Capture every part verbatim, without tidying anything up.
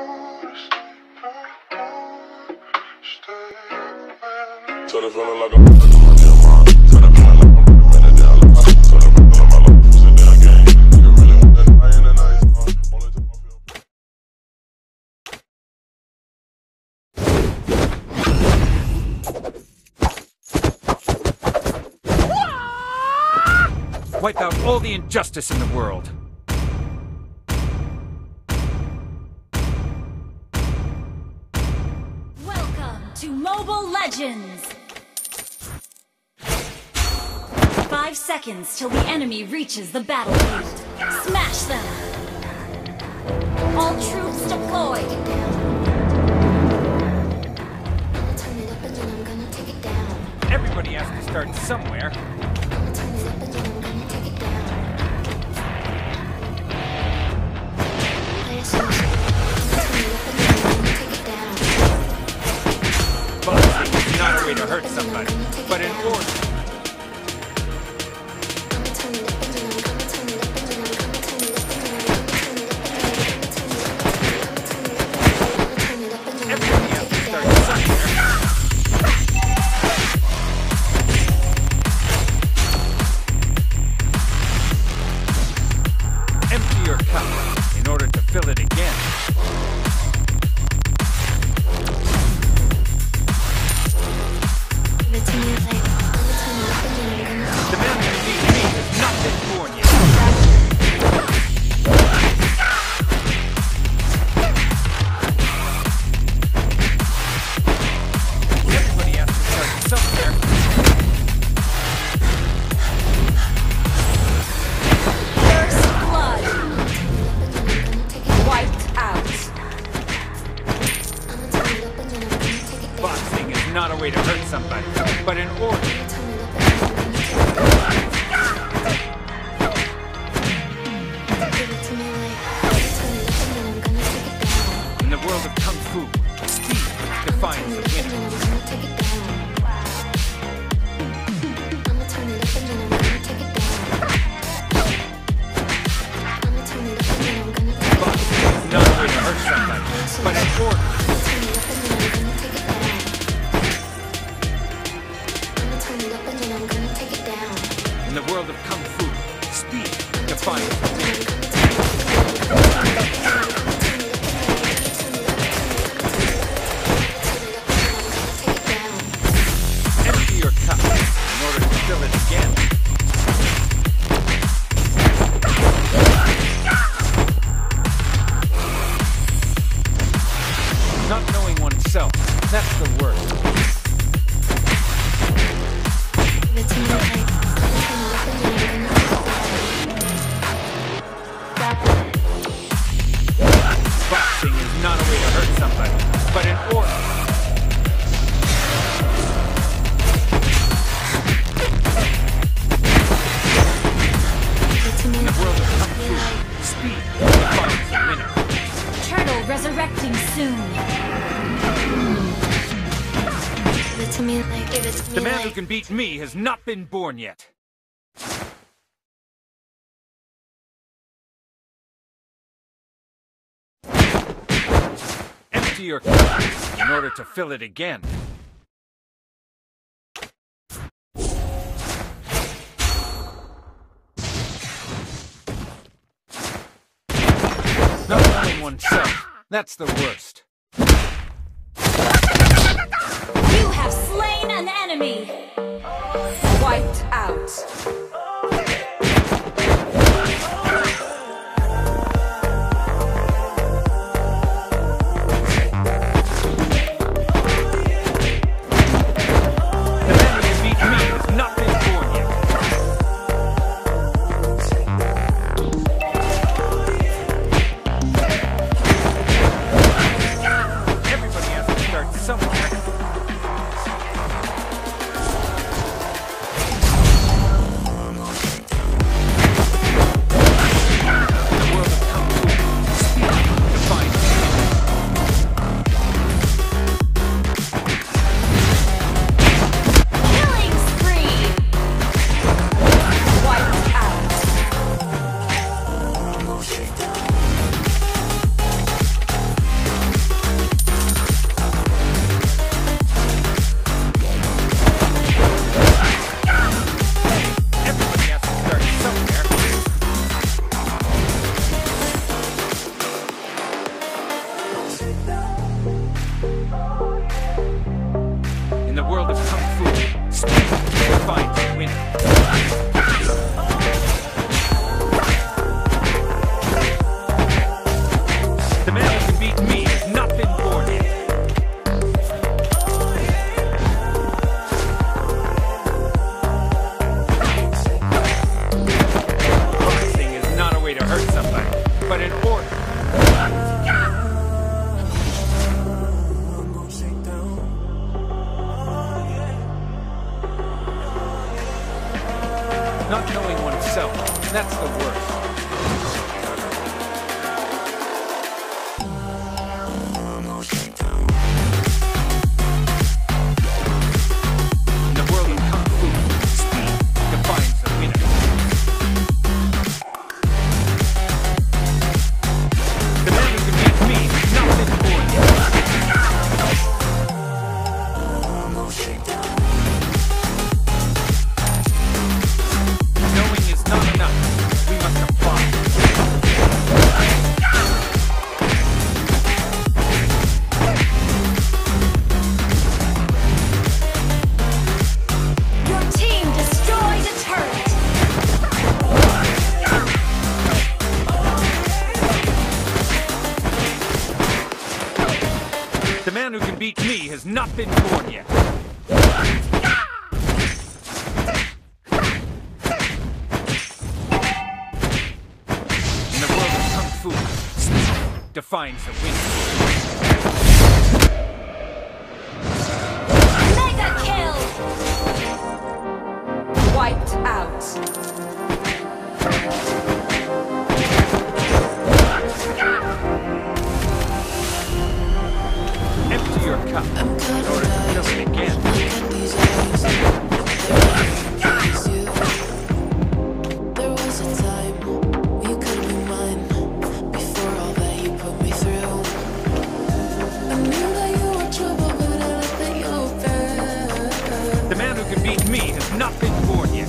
Sort of feeling like I'm in my damn mind. Sort of feeling like I'm in a damn life. Sort of feeling like my life was a damn game. You can really want that high in the night. All the time I feel. Wipe out all the injustice in the world. Welcome to Mobile Legends! Five seconds till the enemy reaches the battlefield. Smash them! All troops deployed! I'll turn it up and then I'm gonna take it down. Everybody has to start somewhere. I'll turn it up and then I'm gonna take it down. Not a way to hurt somebody, but in order. The man who can beat me has not been born yet. Empty your cup in order to fill it again. Not killing oneself, that's the worst. Have slain an enemy. Wiped out. The man who beat me has not been born yet. Everybody has to start somewhere. The man who can beat me has not been born yet. Boxing is not a way to hurt somebody, but an order. Not knowing oneself, that's the worst. The man who can beat me has not been born yet. In the world of Kung Fu, defines the winner. Mega kill! Wiped out. Your cup in order to fill it again. There was a time you could be mine before all that you put me through. I knew that you were trouble, but I let you open. The man who can beat me has not been born yet.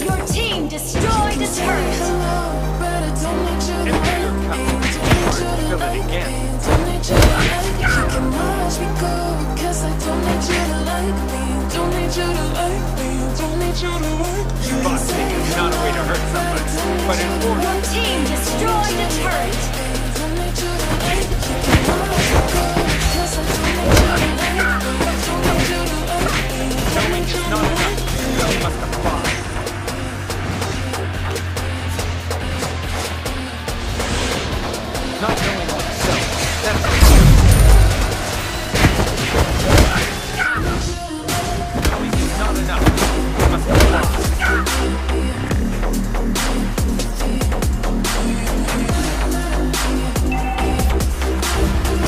Your team destroyed the turret. Fill it again. Don't need you to like me. You can watch me go, cause I don't need you to like me. Don't need you to like me. Don't need you to like me. Boxing is not a way to hurt somebody, but in order. Your team destroyed the turret. Don't need you to like me. You can watch me go, cause I don't need you to like me. Don't need you to like me. Don't need you to like me. You must apply. Not knowing oneself, that's the truth. Knowing is not enough, we must be lost.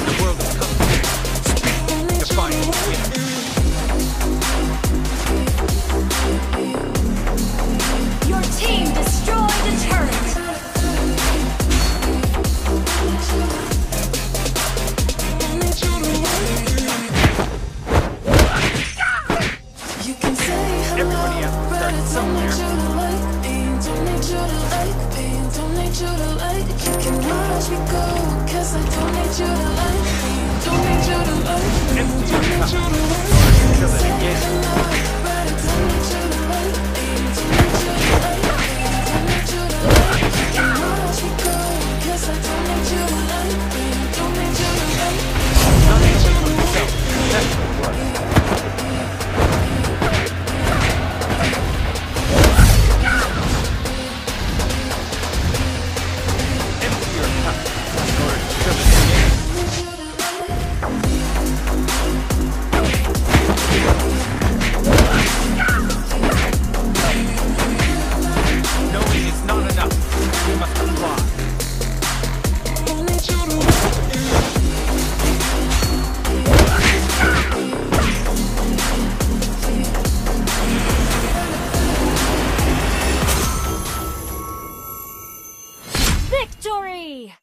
The world is complicated, defying the winner. Victory!